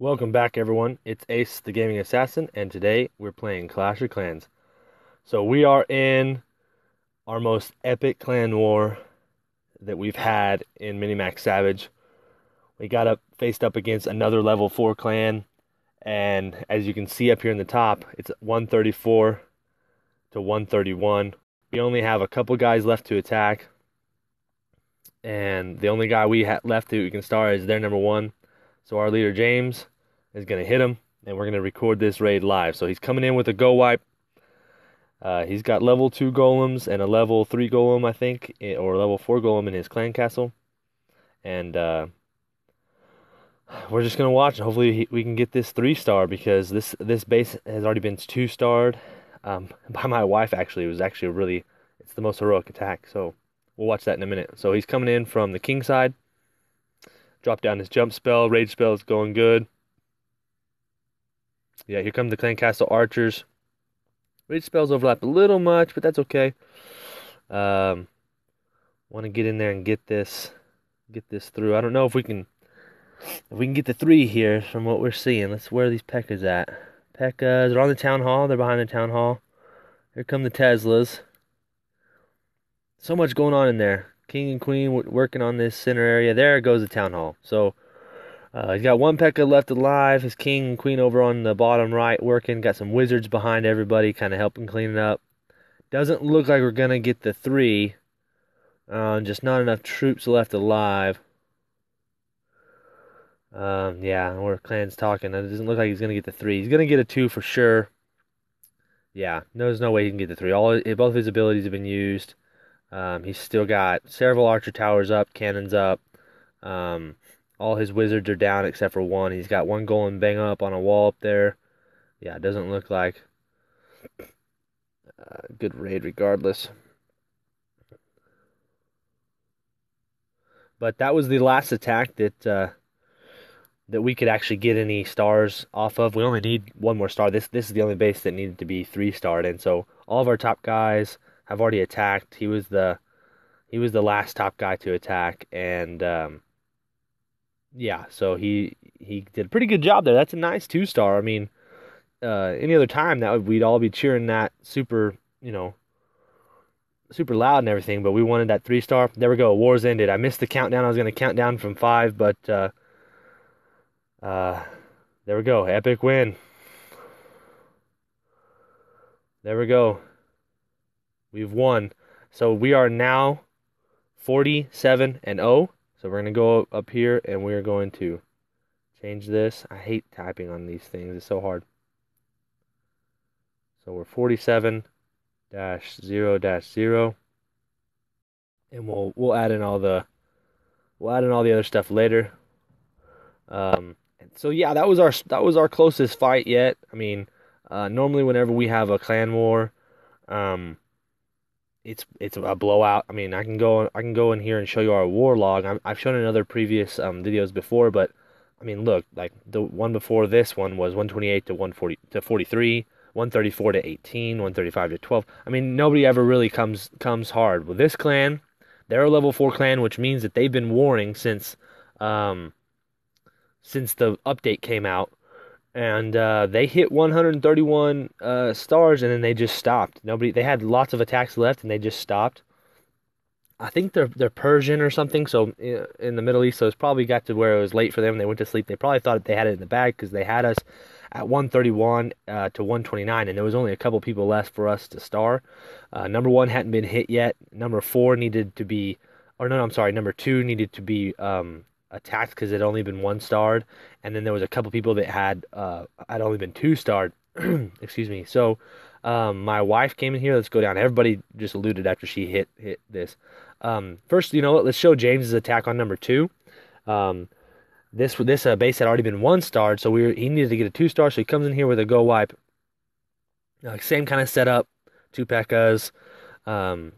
Welcome back, everyone. It's Ace, the Gaming Assassin, and today we're playing Clash of Clans. So we are in our most epic clan war that we've had in Mini Max Savage. We got faced up against another level 4 clan, and as you can see up here in the top, it's 134 to 131. We only have a couple guys left to attack, and the only guy we have left who we can start is their number 1. So our leader, James, is going to hit him, and we're going to record this raid live. So he's coming in with a go wipe. He's got level 2 golems and a level 3 golem, I think, or a level 4 golem in his clan castle. And we're just going to watch. Hopefully we can get this 3-star, because this base has already been 2-starred by my wife, actually. It was actually it's the most heroic attack. So we'll watch that in a minute. So he's coming in from the king side. Drop down his jump spell. Rage spell is going good. Yeah, here come the clan castle archers. Rage spells overlap a little much, but that's okay. Want to get in there and get this through. I don't know if we can get the 3 here from what we're seeing. Let's where are these P.E.K.K.A.s at? P.E.K.K.A.s are on the town hall. They're behind the town hall. Here come the Teslas. So much going on in there. King and Queen working on this center area. There goes the Town Hall. So he's got one P.E.K.K.A. left alive. His King and Queen over on the bottom right working. Got some wizards behind everybody kind of helping clean it up. Doesn't look like we're going to get the 3. Just not enough troops left alive. Yeah, we're clans talking. It doesn't look like he's going to get the 3. He's going to get a 2 for sure. Yeah, there's no way he can get the 3. Both of his abilities have been used. He's still got several archer towers up, cannons up. All his wizards are down except for one. He's got one golem bang up on a wall up there. Yeah, it doesn't look like a good raid regardless. But that was the last attack that we could actually get any stars off of. We only need one more star. This is the only base that needed to be 3-starred, and so all of our top guys I've already attacked. He was the last top guy to attack, and yeah, so he did a pretty good job there. That's a nice 2-star. I mean, any other time we'd all be cheering that super loud and everything, but we wanted that 3-star. There we go. War's ended. I missed the countdown. I was gonna count down from 5, but there we go. Epic win. There we go. We've won. So we are now 47-0. So we're going to go up here and we're going to change this. I hate typing on these things. It's so hard. So we're 47-0-0. And we'll add in all the other stuff later. So yeah, that was our closest fight yet. I mean, normally whenever we have a clan war, it's a blowout. I mean, I can go in here and show you our war log. I've shown in other previous videos before, but I mean, look, like the one before this one was 128 to 140 to 43, 134 to 18, 135 to 12. I mean, nobody ever really comes hard with this clan. They're a level 4 clan, which means that they've been warring since the update came out. And they hit 131 stars, and then they just stopped. They had lots of attacks left, and they just stopped. I think they're Persian or something, so in the Middle East, so it's probably got to where it was late for them. They went to sleep. They probably thought they had it in the bag, because they had us at 131 to 129, and there was only a couple people left for us to star. Number 1 hadn't been hit yet. Number 4 needed to be, or no, I'm sorry, number 2 needed to be attacked because it had only been 1-starred, and then there was a couple people that had only been 2-starred. Excuse me. So my wife came in here. Let's go down. Everybody just eluded after she hit this. First, you know what? Let's show James's attack on number 2. This base had already been 1-starred, so he needed to get a 2-star. So he comes in here with a go wipe. Same kind of setup. 2 P.E.K.K.A.s. 3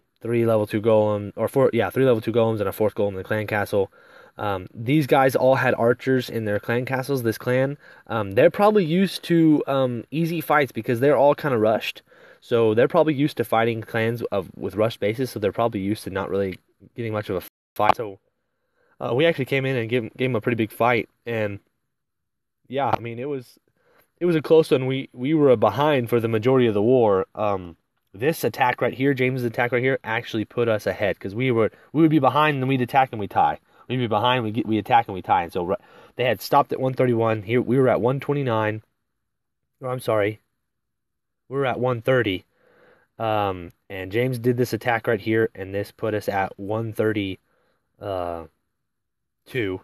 level 2 golem, or 4. Yeah, 3 level 2 golems and a 4th golem in the clan castle. These guys all had archers in their clan castles, this clan. They're probably used to easy fights because they're all kind of rushed. So they're probably used to fighting clans with rushed bases, so they're probably used to not really getting much of a fight. So we actually came in and gave them a pretty big fight, and yeah, I mean, it was a close one. We were behind for the majority of the war. This attack right here, James's attack right here, actually put us ahead, because we would be behind and we'd attack and we tie. We'd be behind, we attack and we tie. And so they had stopped at 131. Here we were at 129. Oh, I'm sorry. We were at 130. And James did this attack right here, and this put us at 132.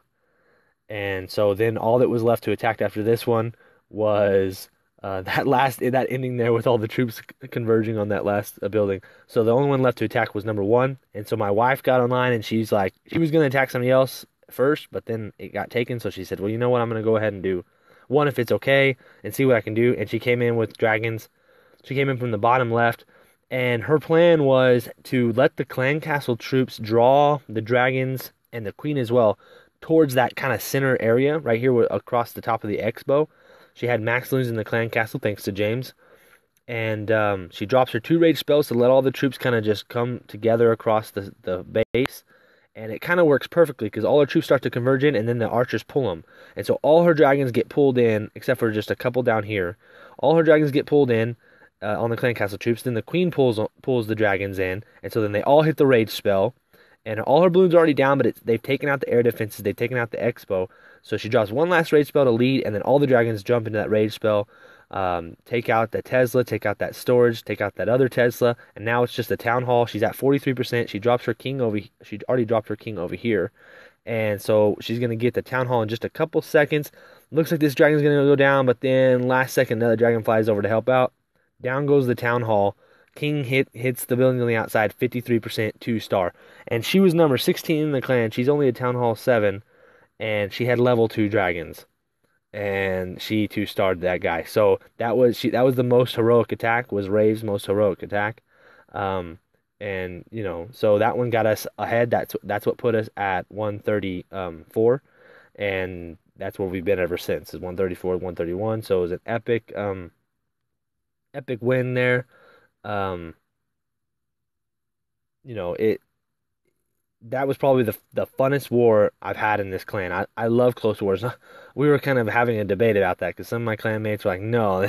And so then all that was left to attack after this one was that ending there with all the troops converging on that last building. So the only one left to attack was number one. And so my wife got online, and she's like, she was going to attack somebody else first, but then it got taken. So she said, well, you know what? I'm going to go ahead and do one if it's okay and see what I can do. And she came in with dragons. She came in from the bottom left. And her plan was to let the clan castle troops draw the dragons and the queen as well towards that kind of center area right here across the top of the expo. She had Max losing the clan castle thanks to James. And she drops her two rage spells to let all the troops kind of just come together across the base. And it kind of works perfectly because all her troops start to converge in and then the archers pull them. And so all her dragons get pulled in, except for just a couple down here. All her dragons get pulled in on the clan castle troops. Then the queen pulls the dragons in. And so then they all hit the rage spell. And all her balloons are already down, but they've taken out the air defenses. They've taken out the expo. So she draws one last rage spell to lead, and then all the dragons jump into that rage spell, take out the Tesla, take out that storage, take out that other Tesla, and now it's just the town hall. She's at 43%. She already dropped her king over here, and so she's going to get the town hall in just a couple seconds. Looks like this dragon's going to go down, but then last second, another dragon flies over to help out. Down goes the town hall. King hits the building on the outside, 53%, 2-star. And she was number 16 in the clan. She's only a Town Hall 7, and she had level 2 dragons. And she 2-starred that guy. So that was the most heroic attack, was Rave's most heroic attack. And, you know, so that one got us ahead. That's what put us at 134. And that's where we've been ever since, is 134, 131. So it was an epic win there. That was probably the funnest war I've had in this clan. I love close wars. We were kind of having a debate about that because some of my clanmates were like, no,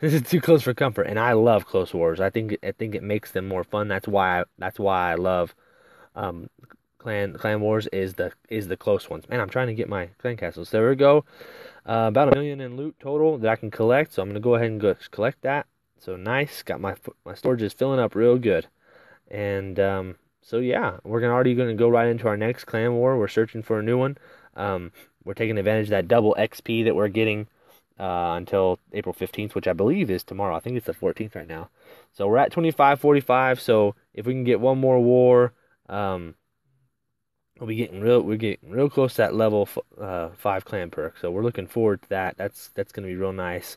this is too close for comfort. And I love close wars. I think it makes them more fun. That's why I love clan wars is the close ones. Man, I'm trying to get my clan castles. There we go. About $1 million in loot total that I can collect. So I'm gonna go ahead and collect that. So nice, got my storage is filling up real good. And so yeah, we're already gonna go right into our next clan war. We're searching for a new one. We're taking advantage of that double XP that we're getting until April 15th, which I believe is tomorrow. I think it's the 14th right now. So we're at 2545. So if we can get one more war, we'll be getting real close to that level 5 clan perk. So we're looking forward to that. That's gonna be real nice.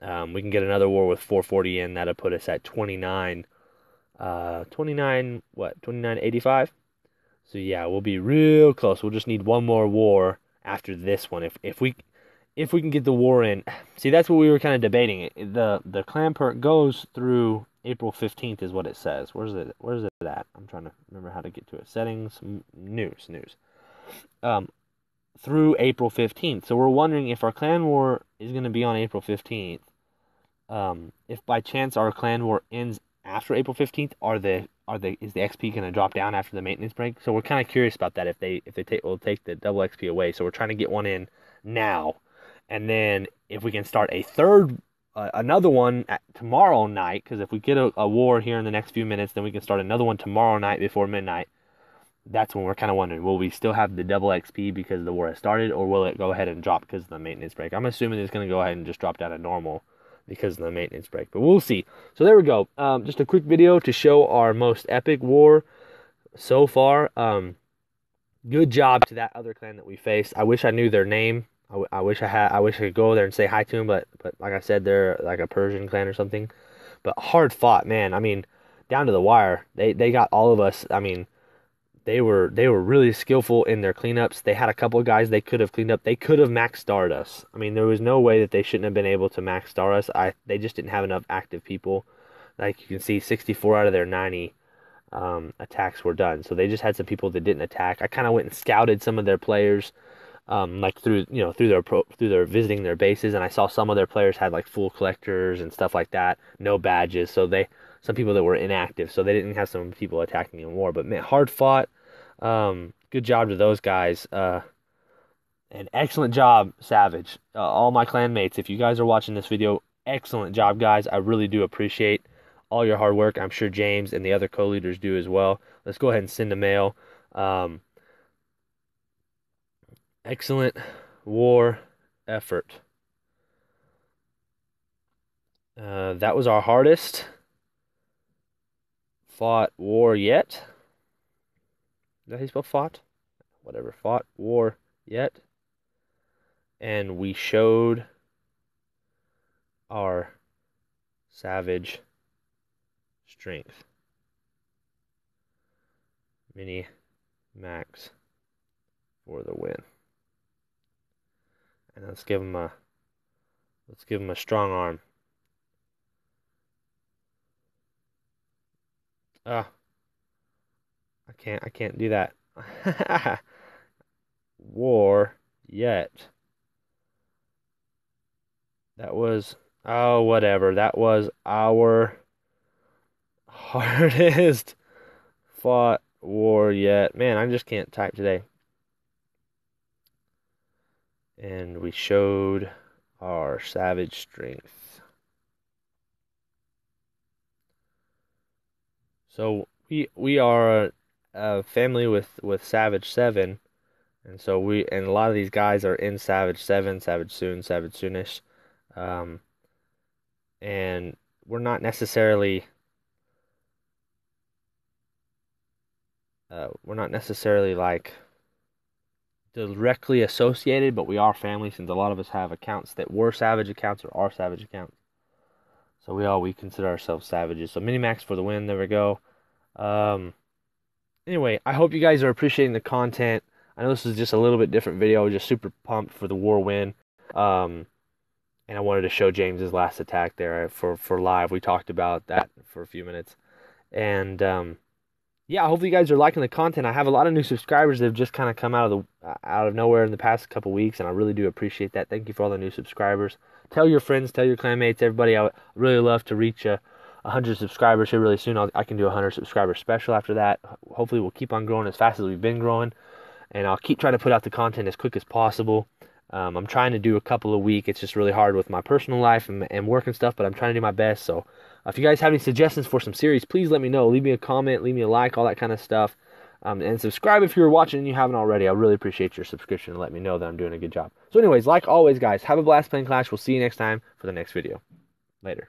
We can get another war with 440 in. That'll put us at 2985. So yeah, we'll be real close. We'll just need one more war after this one. If we can get the war in, see, that's what we were kind of debating. The clan perk goes through April 15th, is what it says. Where's it at? I'm trying to remember how to get to it. Settings, news. Through April 15th. So we're wondering if our clan war is going to be on April 15th. If by chance our clan war ends after April 15th, is the XP going to drop down after the maintenance break? So we're kind of curious about that, if they will take the double XP away. So we're trying to get one in now. And then if we can start a third another one tomorrow night, because if we get a war here in the next few minutes, then we can start another one tomorrow night before midnight. That's when we're kind of wondering, will we still have the double XP because the war has started, or will it go ahead and drop because of the maintenance break? I'm assuming it's going to go ahead and just drop down to normal because of the maintenance break, but we'll see. So there we go. Just a quick video to show our most epic war so far. Good job to that other clan that we faced. I wish I knew their name. I wish I could go there and say hi to them, but like I said, they're like a Persian clan or something. But hard fought, man. I mean, down to the wire. They got all of us. I mean, They were really skillful in their cleanups. They had a couple of guys they could have cleaned up. They could have max starred us. I mean, there was no way that they shouldn't have been able to max star us. They just didn't have enough active people. Like you can see, 64 out of their 90 attacks were done. So they just had some people that didn't attack. I kind of went and scouted some of their players like through, you know, through their visiting their bases. And I saw some of their players had like full collectors and stuff like that, no badges. So they, some people that were inactive, so they didn't have some people attacking in war. But man, hard fought. Good job to those guys. And excellent job, Savage. All my clanmates, if you guys are watching this video, excellent job, guys. I really do appreciate all your hard work. I'm sure James and the other co-leaders do as well. Let's go ahead and send a mail. Excellent war effort. That was our hardest fought war yet. Is that how you spell fought? Whatever, fought war yet. And we showed our savage strength. Mini Max for the win. And let's give him a strong arm. I can't do that. War yet. That was, oh, whatever. That was our hardest fought war yet. Man, I just can't type today. And we showed our savage strength. So we are a family with Savage 7, and so a lot of these guys are in Savage 7, Savage Soon, Savage Soonish, and we're not necessarily like directly associated, but we are family, since a lot of us have accounts that were Savage accounts or are Savage accounts. So we consider ourselves Savages. So Minimax for the win. There we go. Anyway, I hope you guys are appreciating the content. I know this is just a little bit different video. I was just super pumped for the war win. And I wanted to show James's last attack there for live. We talked about that for a few minutes. And yeah, hopefully you guys are liking the content. I have a lot of new subscribers that have just kind of come out of nowhere in the past couple weeks, and I really do appreciate that. Thank you for all the new subscribers. Tell your friends, tell your clanmates, everybody. I would really love to reach 100 subscribers here really soon. I can do a 100 subscriber special after that. Hopefully we'll keep on growing as fast as we've been growing, and I'll keep trying to put out the content as quick as possible. I'm trying to do a couple a week. It's just really hard with my personal life and work and stuff, but I'm trying to do my best. So if you guys have any suggestions for some series, please let me know. Leave me a comment, leave me a like, all that kind of stuff. And subscribe if you're watching and you haven't already. I really appreciate your subscription and let me know that I'm doing a good job. So anyways, like always, guys, have a blast playing Clash. We'll see you next time for the next video. Later.